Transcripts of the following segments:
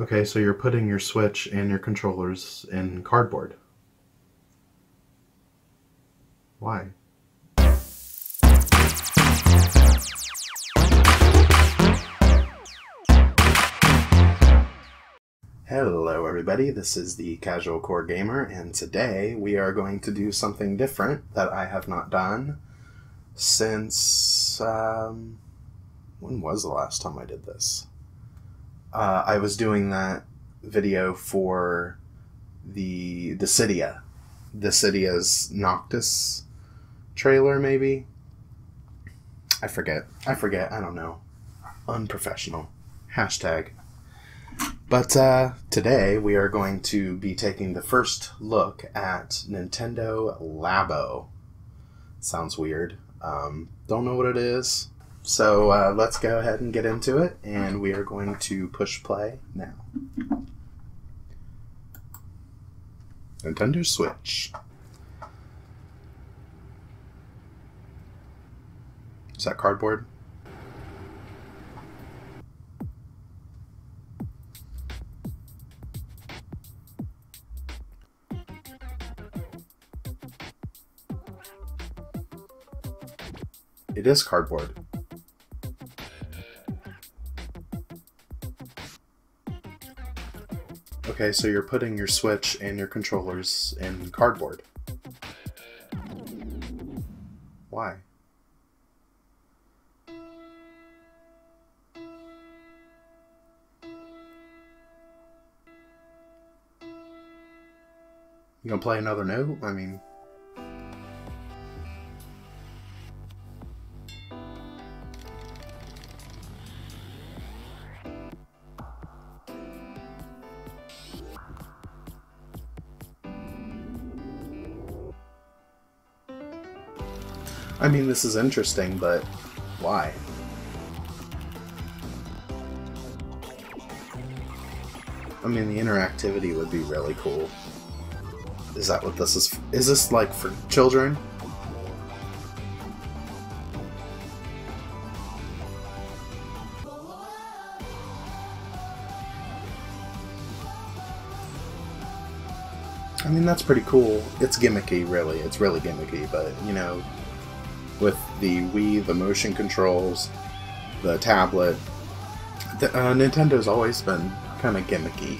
Okay, so you're putting your Switch and your controllers in cardboard. Why? Hello everybody, this is The Casualcore Gamer, and today we are going to do something different that I have not done since, when was the last time I did this? I was doing that video for the Cidia. The Cidia's Noctis trailer, maybe? I forget, I don't know. Unprofessional. Hashtag. But today we are going to be taking the first look at Nintendo Labo. Sounds weird. Don't know what it is. So let's go ahead and get into it, and we are going to push play now. Nintendo Switch. Is that cardboard? It is cardboard. Okay, so you're putting your Switch and your controllers in cardboard. Why? You gonna play another note? I mean... this is interesting, but why? I mean, the interactivity would be really cool. Is that what this is? Is this like for children? I mean, that's pretty cool. It's gimmicky, really. It's really gimmicky, but you know, with the Wii, the motion controls, the tablet. Nintendo's always been kind of gimmicky,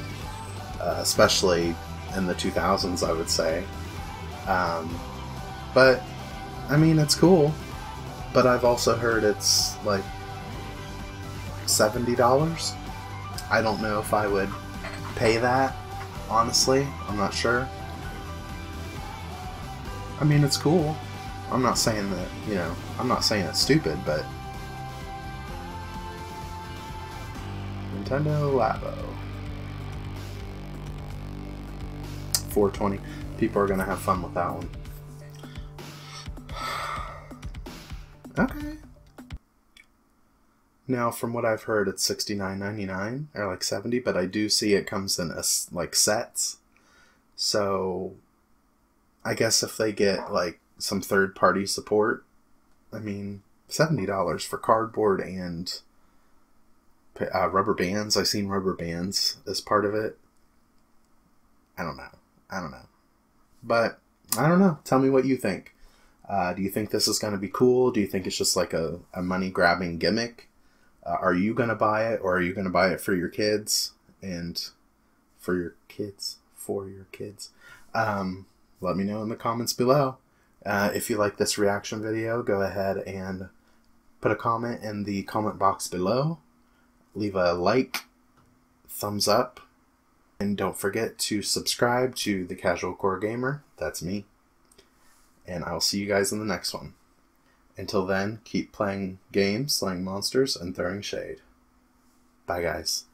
especially in the 2000s, I would say. But, I mean, it's cool. But I've also heard it's like $70. I don't know if I would pay that, honestly. I'm not sure. I mean, it's cool. I'm not saying that, you know, I'm not saying it's stupid, but... Nintendo Labo. 420. People are going to have fun with that one. Okay. Now, from what I've heard, it's $69.99, or like $70, but I do see it comes in, like, sets. So, I guess if they get, like, some third-party support. I mean, $70 for cardboard and rubber bands. I've seen rubber bands as part of it. I don't know. But, I don't know. Tell me what you think. Do you think this is going to be cool? Do you think it's just like a money-grabbing gimmick? Are you going to buy it, or are you going to buy it for your kids? And for your kids. Let me know in the comments below. If you like this reaction video, go ahead and put a comment in the comment box below. Leave a like, thumbs up, and don't forget to subscribe to The Casualcore Gamer. That's me. And I'll see you guys in the next one. Until then, keep playing games, slaying monsters, and throwing shade. Bye, guys.